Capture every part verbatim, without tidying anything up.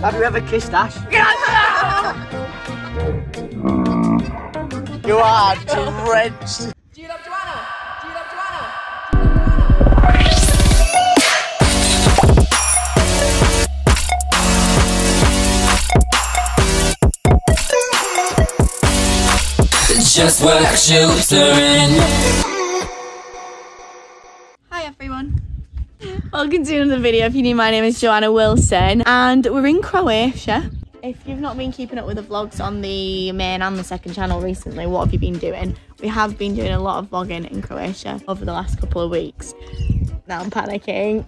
Have you ever kissed Ash? You are drenched. Do you love Joanna? Do you love Joanna? Do you love Joanna? Just what shoes are in. Hi everyone. Welcome to another video. If you're new, my name is Joanna Wilson and we're in Croatia. If you've not been keeping up with the vlogs on the main and the second channel recently, what have you been doing? We have been doing a lot of vlogging in Croatia over the last couple of weeks. Now I'm panicking.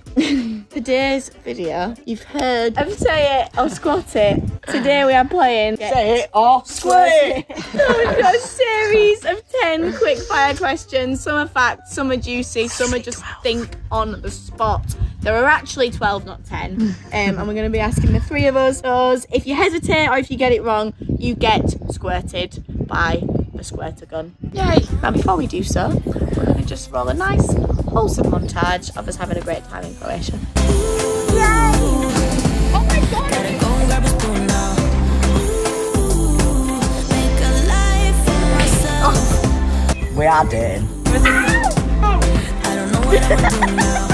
Today's video, you've heard of say it or squat it. Today we are playing say it or squat it. So we've got a series of ten quick fire questions. Some are facts, some are juicy, some are just think on the spot. There are actually twelve, not ten. Um, and we're going to be asking the three of us those. If you hesitate or if you get it wrong, you get squirted by the squirter gun. Yay! Now, before we do so, we're going to just roll a nice, wholesome montage of us having a great time in Croatia. Yay! Oh my god! Oh. We are dating. I don't know what I'm doing now.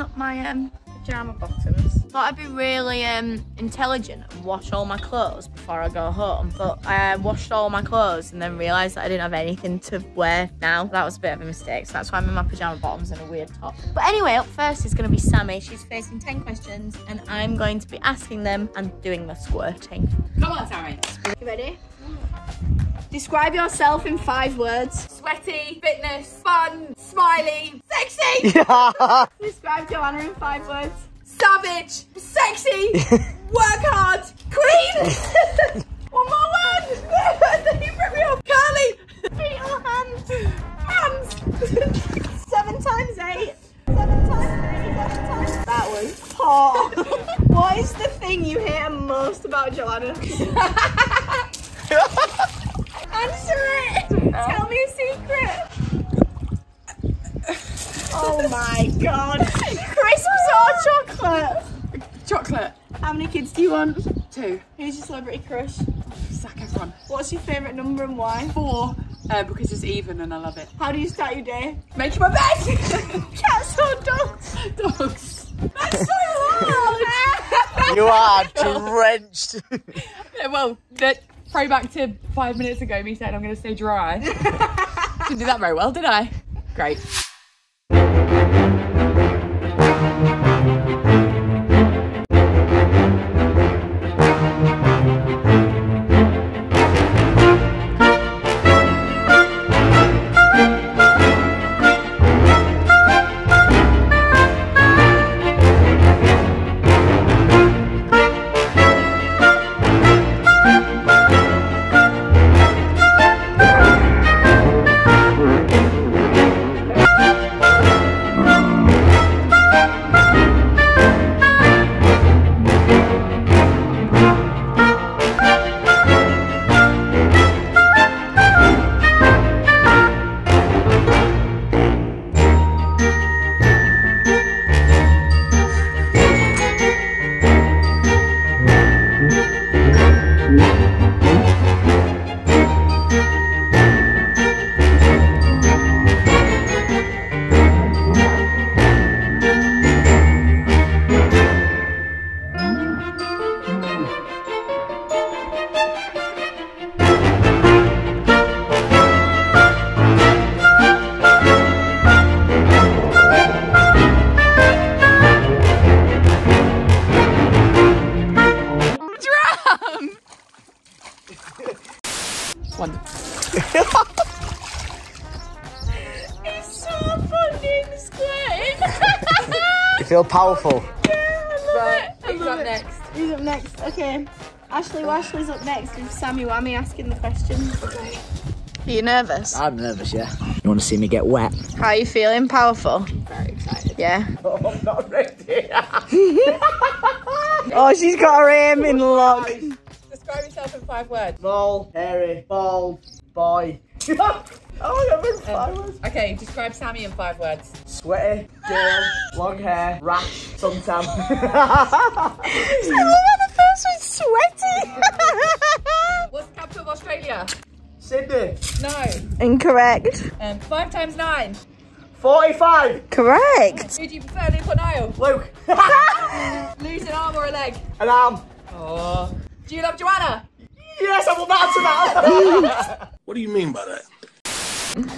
Up my um, pyjama bottoms. Thought I'd be really um, intelligent and wash all my clothes before I go home, but I washed all my clothes and then realised that I didn't have anything to wear now. That was a bit of a mistake, so that's why I'm in my pyjama bottoms and a weird top. But anyway, up first is going to be Sammy. She's facing ten questions and I'm going to be asking them and doing the squirting. Come on, Sammy. You ready? Describe yourself in five words. Sweaty, fitness, fun, smiley, sexy. Yeah. Describe Joanna in five words. Savage, sexy, work hard, queen. One more word. You broke me off. Curly, feet or hands. Hands. Seven times eight. Seven times eight. Seven times eight. That was poor. What is the thing you hate most about Joanna? Answer it! No. Tell me a secret! Oh my god! Crisps or chocolate? Chocolate. How many kids do you want? Two. Who's your celebrity crush? Zac Efron. What's your favourite number and why? Four. Uh, because it's even and I love it. How do you start your day? Making my bed! Cats or dogs? Dogs. That's so hard! You are drenched! Yeah, well, that. Throw back to five minutes ago, me saying I'm going to stay dry. Didn't do that very well, did I? Great. Feel powerful. Yeah, I love so, it. I who's love up it. next? Who's up next? Okay. Ashley, well, Ashley's up next with Sammy Whammy asking the questions. Okay. Are you nervous? I'm nervous, yeah. You want to see me get wet? How are you feeling? Powerful? Very excited. Yeah. Oh, I'm not ready. Oh, she's got her aim in lock. Describe yourself in five words. Small, hairy, bald, boy. Oh my God, in five um, words. Okay, describe Sammy in five words. Sweaty, girl, long hair, rash, suntan. The first one's sweaty. What's the capital of Australia? Sydney. No. Incorrect. Um, five times nine. forty-five. Correct. Who do you prefer, Luke or Niall? Luke. Lose an arm or a leg? An arm. Oh. Do you love Joanna? Yes, I will answer that. What do you mean by that?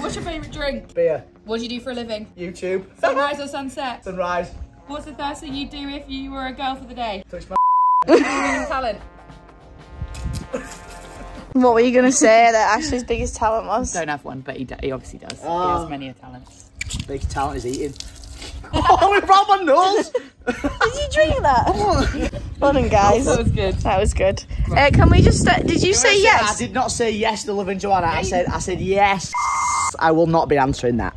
What's your favourite drink? Beer. What do you do for a living? YouTube. Sunrise or sunset? Sunrise. What's the first thing you'd do if you were a girl for the day? Touch my talent. What were you going to say that Ashley's biggest talent was? Don't have one, but he, he obviously does. Oh. He has many a talent. Biggest talent is eating. Oh, we brought my nose! Did you drink that? Well done, guys. That was good. That was good. Right. Uh, can we just? Uh, did you, you say yes? I did not say yes to loving Joanna. I said, I said yes. I will not be answering that.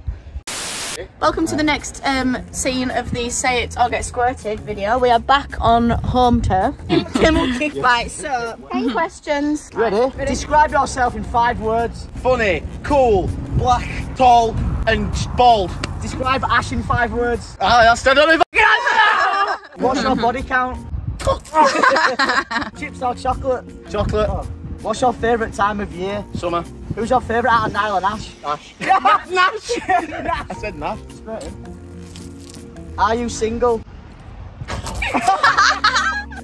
Welcome to the next um, scene of the Say It or Get Squirted video. We are back on home turf. Right, so, any questions? Ready? Ready? Describe yourself in five words. Funny, cool, black, tall, and bald. Describe Ash in five words. I still don't even answer that! What's your body count? Chips or chocolate? Chocolate. Oh. What's your favourite time of year? Summer. Who's your favourite out of Niall and Ash? Ash. Nash. Nash. I said Nash. Are you single?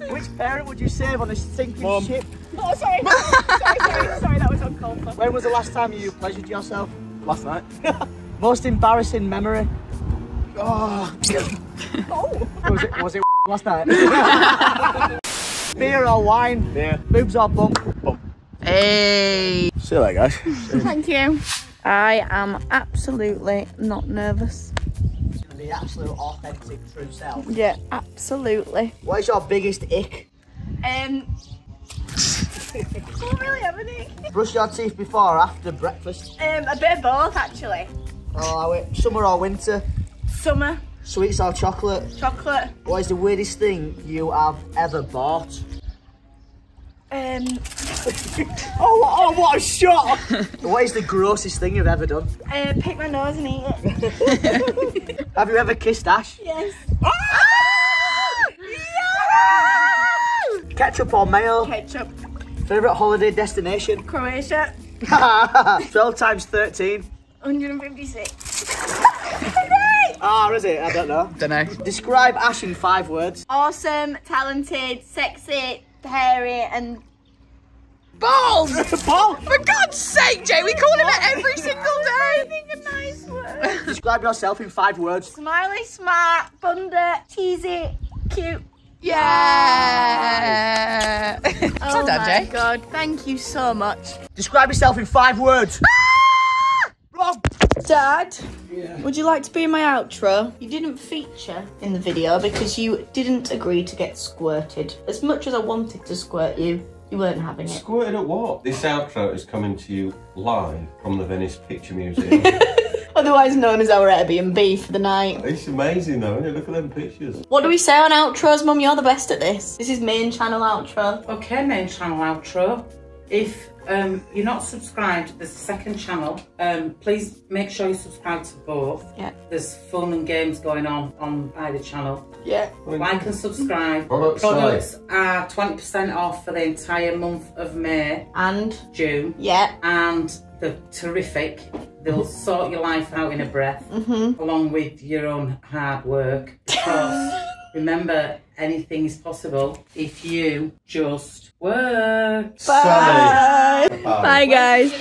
Which parent would you save on a sinking Mom. ship? Oh, sorry. sorry, sorry, sorry, that was on call. When was the last time you pleasured yourself? Last night. Most embarrassing memory? Oh. oh. Was it? Was it last night? Beer or wine? Beer. Boobs or bump? Bump. Hey. See you later, guys. Thank you. I am absolutely not nervous. It's going to be the absolute authentic true self. Yeah, absolutely. What is your biggest ick? Um... I don't really have an ick. Brush your teeth before or after breakfast? Um, a bit of both, actually. Oh, wait. Summer or winter? Summer. Sweets or chocolate? Chocolate. What is the weirdest thing you have ever bought? Um. oh, oh, what a shot! What is the grossest thing you've ever done? Uh, pick my nose and eat it. Have you ever kissed Ash? Yes. Oh! Yes! Ketchup or mayo? Ketchup. Favourite holiday destination? Croatia. twelve times thirteen? one hundred fifty-six. Ah, oh, is it? I don't know. Don't know. Describe Ash in five words. Awesome, talented, sexy, hairy, and bald. Bald. For God's sake, Jay, we call him it every single day. I think a nice word. Describe yourself in five words. Smiley, smart, bunda, cheesy, cute. Yeah. Nice. Oh well done, my Jay. God, thank you so much. Describe yourself in five words. Dad, yeah. Would you like to be in my outro? You didn't feature in the video because you didn't agree to get squirted. As much as I wanted to squirt you, you weren't having it. Squirted at what? This outro is coming to you live from the Venice Picture Museum. Otherwise known as our Airbnb for the night. It's amazing though, isn't it? Look at them pictures. What do we say on outros, Mum? You're the best at this. This is main channel outro. Okay, main channel outro. If um, you're not subscribed, there's a second channel. Um, please make sure you subscribe to both. Yeah. There's fun and games going on on either channel. Yeah. Like and subscribe. Products, Products are twenty percent off for the entire month of May. And? June. Yeah. And they're terrific. They'll sort your life out in a breath. Mm-hmm. Along with your own hard work. Because remember, anything is possible if you just work. Bye. Bye, Bye guys.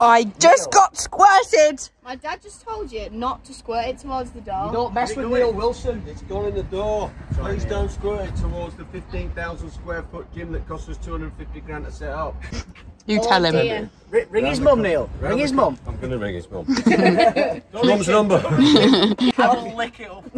I just got squirted! My dad just told you not to squirt it towards the door. You don't mess with Neil Wilson, it's gone in the door. Sorry. Please don't squirt it towards the fifteen thousand square foot gym that cost us two hundred fifty grand to set up. You oh tell him. Dear. Ring, ring his mum, Neil. Ring, ring his mum. I'm going to ring his mum. Mum's number. I'll lick it up.